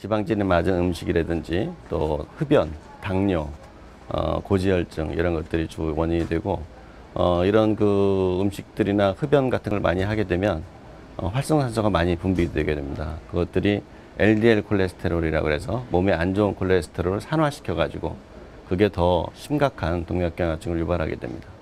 지방질이 맞은 음식이라든지 또 흡연, 당뇨, 고지혈증 이런 것들이 주 원인이 되고 이런 그 음식들이나 흡연 같은 걸 많이 하게 되면 활성산소가 많이 분비되게 됩니다. 그것들이 LDL 콜레스테롤이라고 해서 몸에 안 좋은 콜레스테롤을 산화시켜가지고 그게 더 심각한 동맥경화증을 유발하게 됩니다.